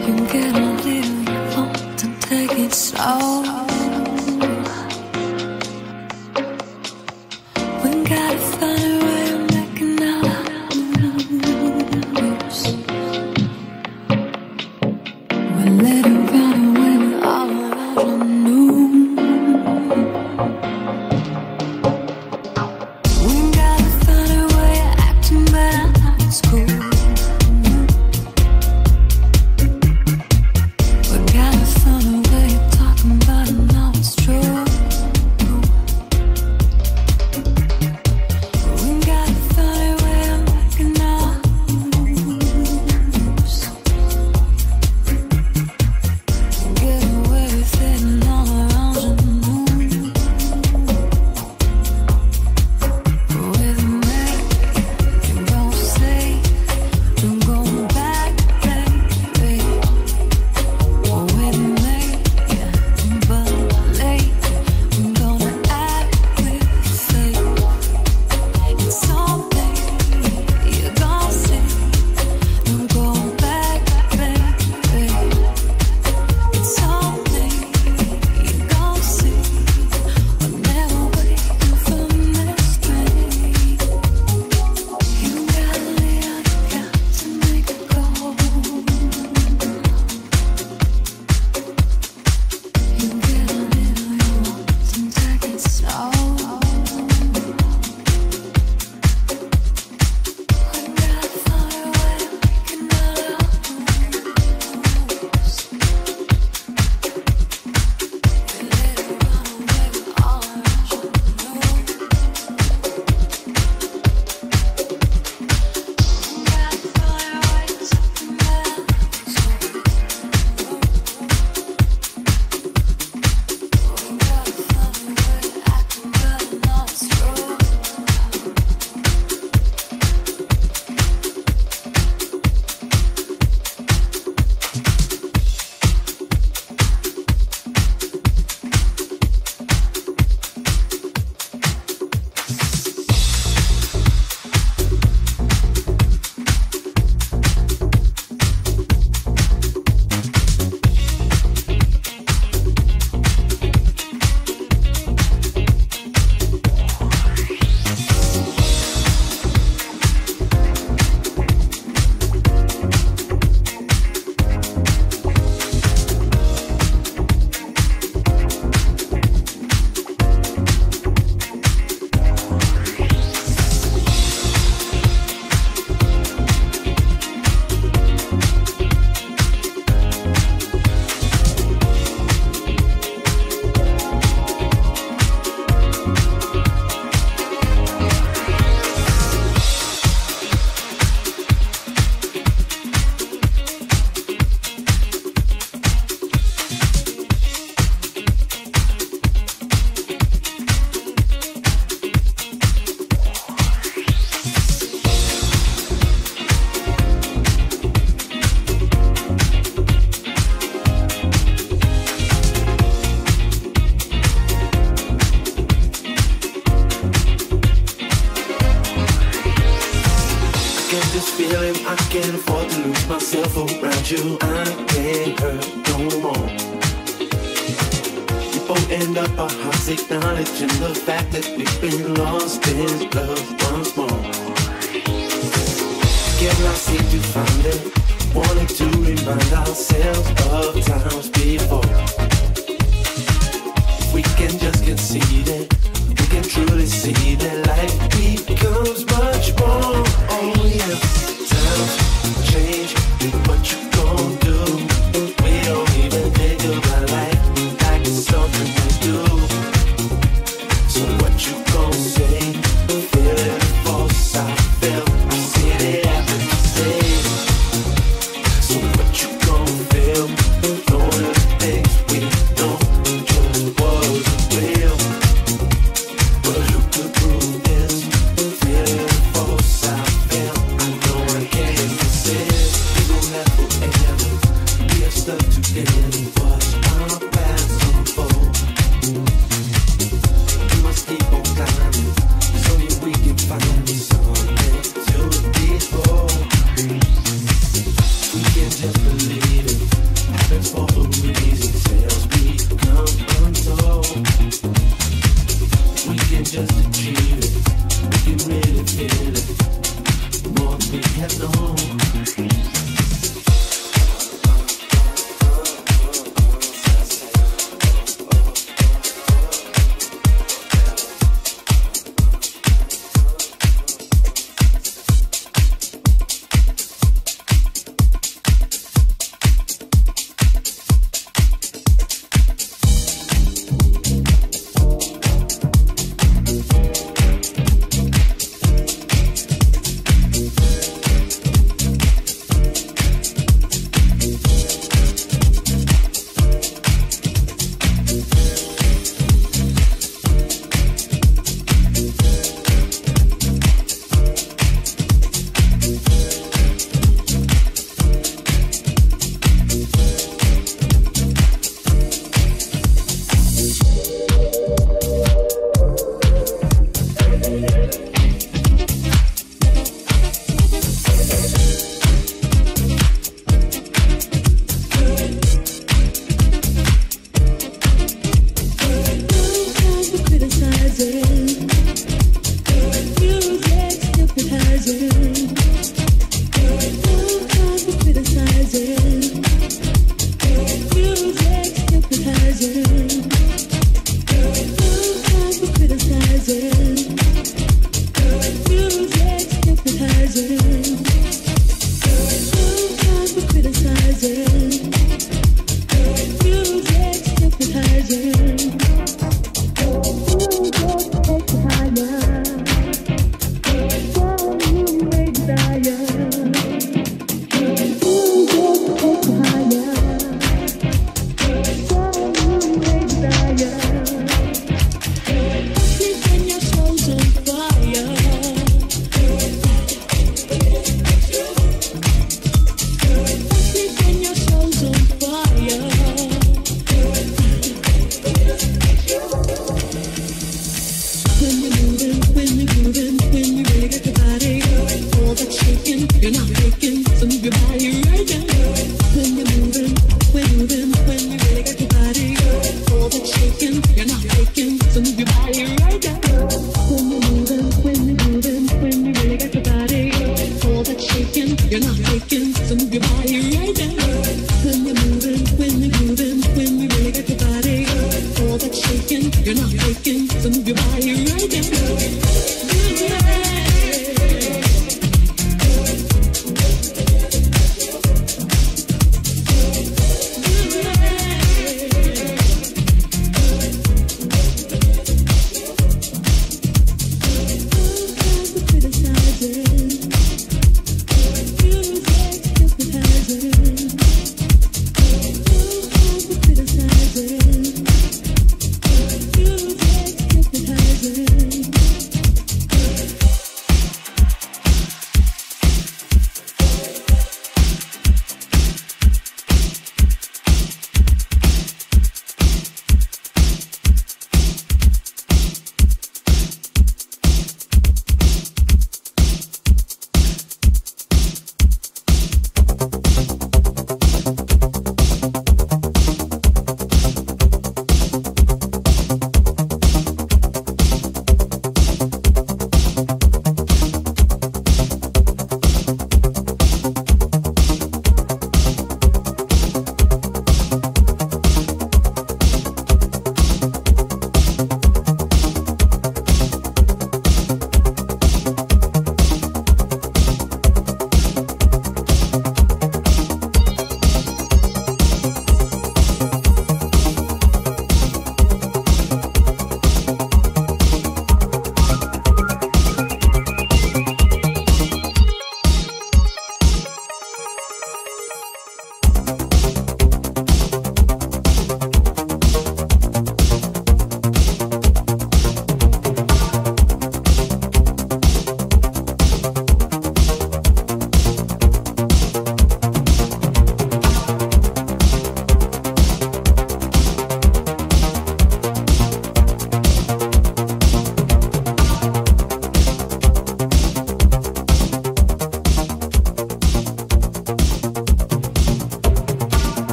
You can get a little you want and take it slow. We gotta find a way of making our moves. We let it run away with all that I knew. We gotta find a way of acting bad at school.